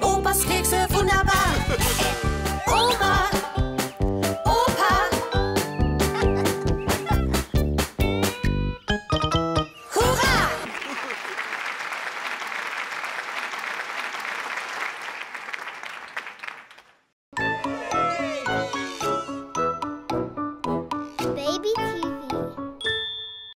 Opas Kekse, wunderbar!